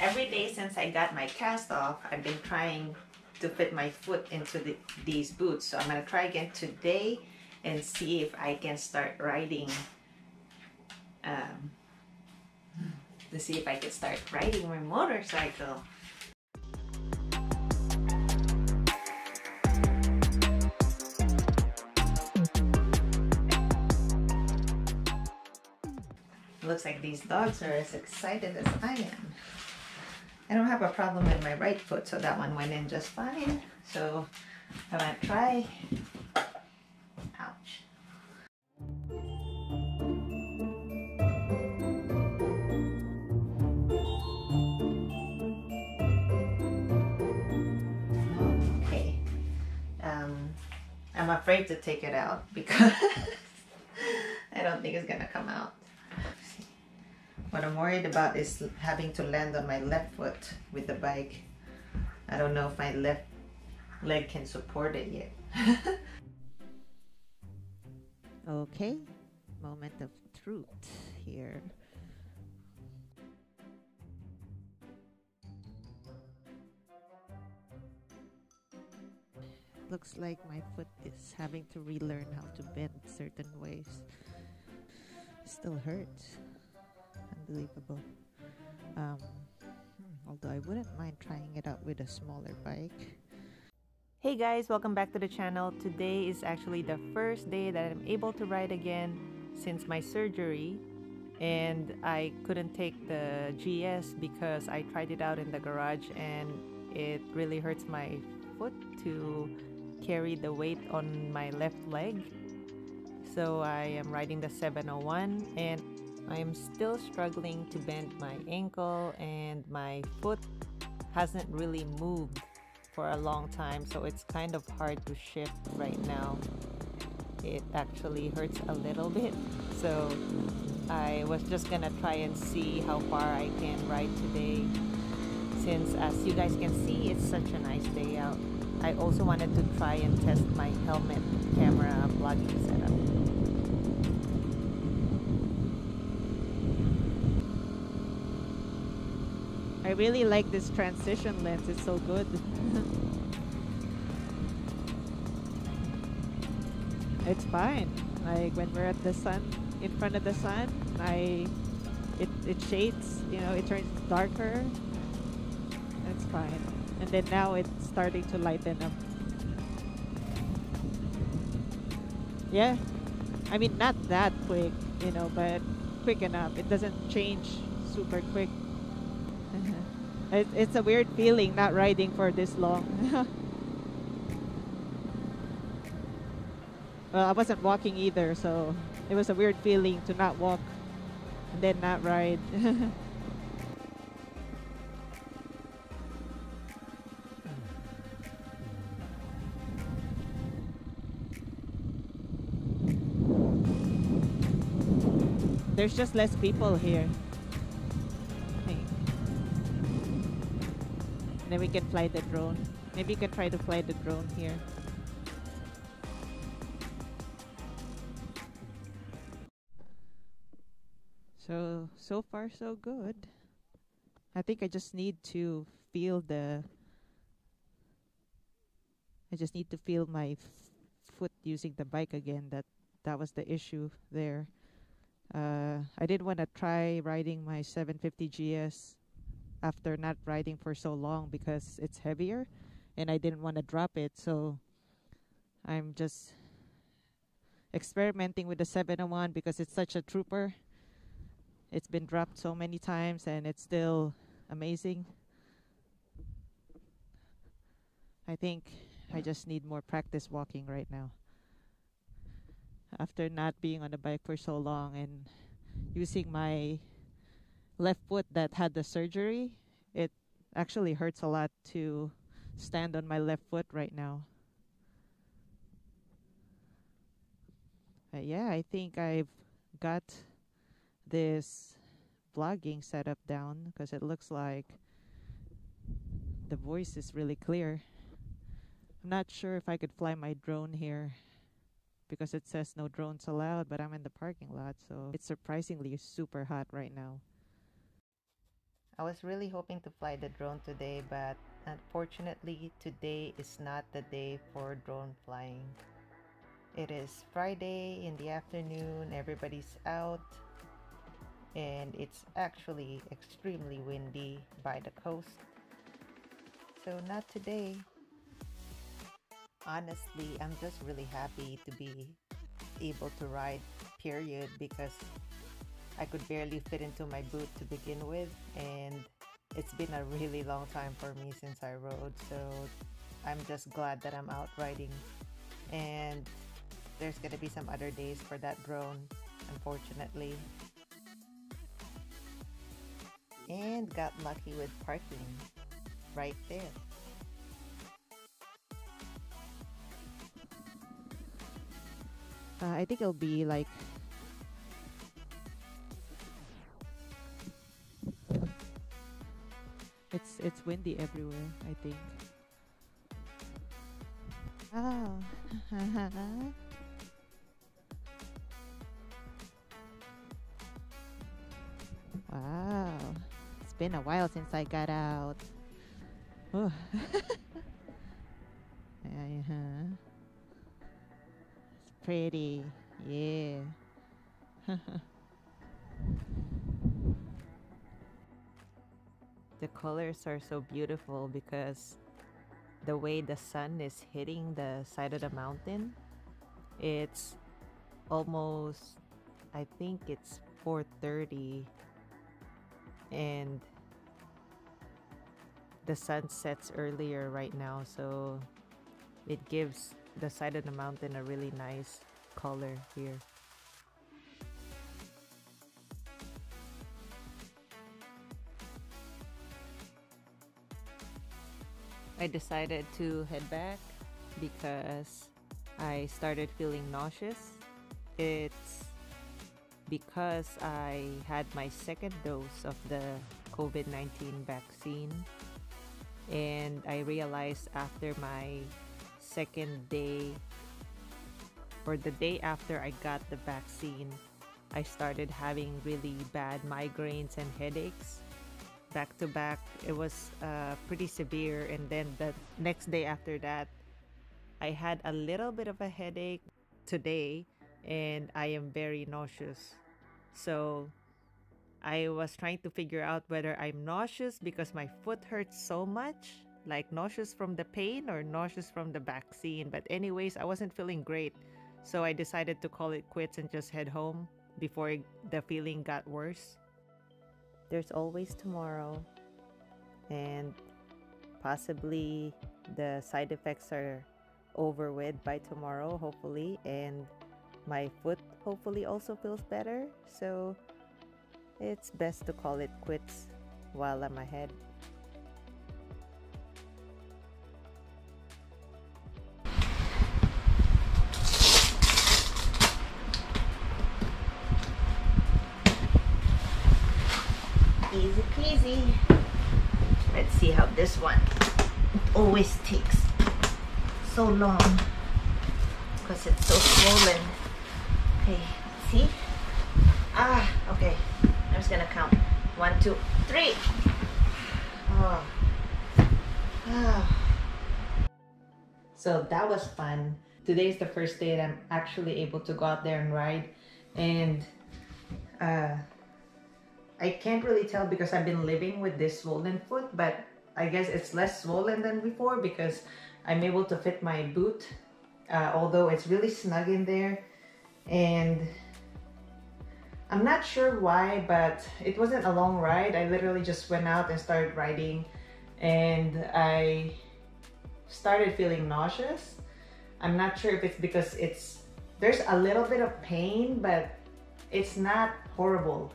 every day since I got my cast off, I've been trying to fit my foot into these boots. So I'm going to try again today and see if I can start riding. To see if I can start riding my motorcycle. Looks like these dogs are as excited as I am. I don't have a problem with my right foot, so that one went in just fine. So I'm gonna try. Ouch. Okay. I'm afraid to take it out because I don't think it's gonna come out. What I'm worried about is having to land on my left foot with the bike. I don't know if my left leg can support it yet. Okay, moment of truth here. Looks like my foot is having to relearn how to bend certain ways. It still hurts. Unbelievable. Although I wouldn't mind trying it out with a smaller bike. Hey guys, welcome back to the channel. Today is actually the first day that I'm able to ride again since my surgery, and I couldn't take the GS because I tried it out in the garage and it really hurts my foot to carry the weight on my left leg. So I am riding the 701 and I am still struggling to bend my ankle, and my foot hasn't really moved for a long time, so it's kind of hard to shift right now. It actually hurts a little bit, so I was just gonna try and see how far I can ride today, since as you guys can see, it's such a nice day out. I also wanted to try and test my helmet camera vlogging setup. I really like this transition lens, it's so good. It's fine. Like when we're at the sun, in front of the sun, it shades, you know, it turns darker. That's fine. And then now it's starting to lighten up. Yeah. I mean, not that quick, you know, but quick enough. It doesn't change super quick. It's a weird feeling not riding for this long. Well, I wasn't walking either, so it was a weird feeling to not walk and then not ride. There's just less people here. Then we can fly the drone. Maybe you can try to fly the drone here. So far so good. I think I just need to feel my foot using the bike again. That was the issue there. I did want to try riding my 750GS after not riding for so long because it's heavier and I didn't want to drop it, so I'm just experimenting with the 701 because it's such a trooper. It's been dropped so many times and it's still amazing. I think I just need more practice walking right now. After not being on the bike for so long and using my left foot that had the surgery, it actually hurts a lot to stand on my left foot right now. But yeah, I think I've got this vlogging setup down because it looks like the voice is really clear. I'm not sure if I could fly my drone here because it says no drones allowed, but I'm in the parking lot, so it's surprisingly super hot right now. I was really hoping to fly the drone today, but unfortunately today is not the day for drone flying. It is Friday in the afternoon, everybody's out, and it's actually extremely windy by the coast. So not today. Honestly, I'm just really happy to be able to ride, period, because I could barely fit into my boot to begin with, and it's been a really long time for me since I rode, so I'm just glad that I'm out riding. And there's gonna be some other days for that drone, unfortunately. And got lucky with parking right there. I think it'll be like it's windy everywhere, I think. Oh. Wow. It's been a while since I got out. Oh. It's pretty. Yeah. The colors are so beautiful because the way the sun is hitting the side of the mountain, it's almost, I think it's 4:30, and the sun sets earlier right now, so it gives the side of the mountain a really nice color here. I decided to head back because I started feeling nauseous. It's because I had my second dose of the COVID-19 vaccine, and I realized after my second day, or the day after I got the vaccine, I started having really bad migraines and headaches. Back to back, it was pretty severe, and then the next day after that I had a little bit of a headache today, and I am very nauseous. So I was trying to figure out whether I'm nauseous because my foot hurts so much, like nauseous from the pain or nauseous from the vaccine. But anyways, I wasn't feeling great, so I decided to call it quits and just head home before the feeling got worse. There's always tomorrow, and possibly the side effects are over with by tomorrow, hopefully, and my foot hopefully also feels better, so it's best to call it quits while I'm ahead. Easy peasy. Let's see how this one always takes so long because it's so swollen. Okay, see? Ah, okay. I'm just gonna count. 1, 2, 3. Oh. Oh. So that was fun. Today is the first day that I'm actually able to go out there and ride, and I can't really tell because I've been living with this swollen foot, but I guess it's less swollen than before because I'm able to fit my boot, although it's really snug in there. And I'm not sure why, but it wasn't a long ride. I literally just went out and started riding, and I started feeling nauseous. I'm not sure if it's because there's a little bit of pain, but it's not horrible.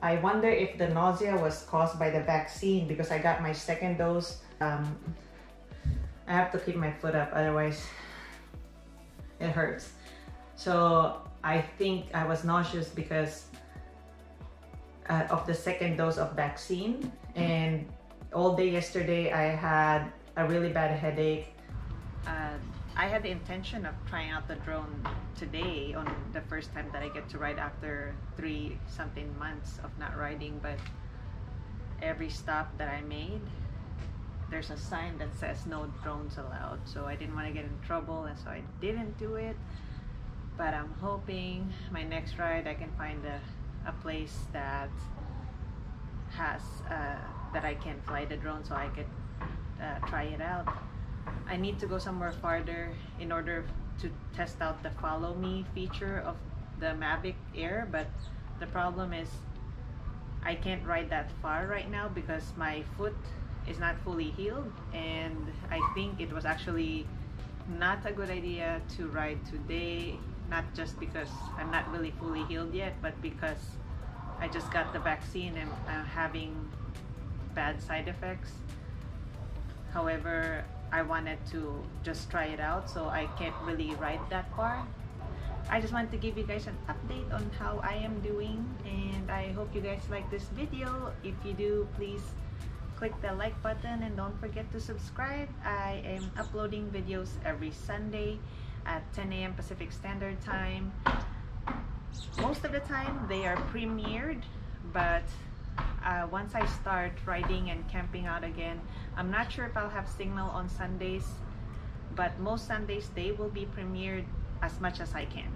I wonder if the nausea was caused by the vaccine because I got my second dose. I have to keep my foot up, otherwise it hurts. So I think I was nauseous because of the second dose of vaccine. And all day yesterday I had a really bad headache. I had the intention of trying out the drone today on the first time that I get to ride after 3 something months of not riding, but every stop that I made, there's a sign that says no drones allowed. So I didn't want to get in trouble, and so I didn't do it. But I'm hoping my next ride I can find a place that has that I can fly the drone, so I could try it out. I need to go somewhere farther in order to test out the follow me feature of the Mavic Air, but the problem is I can't ride that far right now because my foot is not fully healed, and I think it was actually not a good idea to ride today, not just because I'm not really fully healed yet, but because I just got the vaccine and I'm having bad side effects. However, I wanted to just try it out, so I can't really ride that far. I just wanted to give you guys an update on how I am doing, and I hope you guys like this video. If you do, please click the like button and don't forget to subscribe. I am uploading videos every Sunday at 10 AM Pacific Standard Time. Most of the time they are premiered, but once I start riding and camping out again, I'm not sure if I'll have signal on Sundays, but most Sundays they will be premiered as much as I can.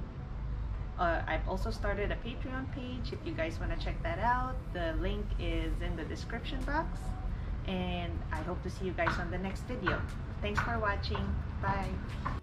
I've also started a Patreon page if you guys want to check that out. The link is in the description box, and I hope to see you guys on the next video. Thanks for watching. Bye.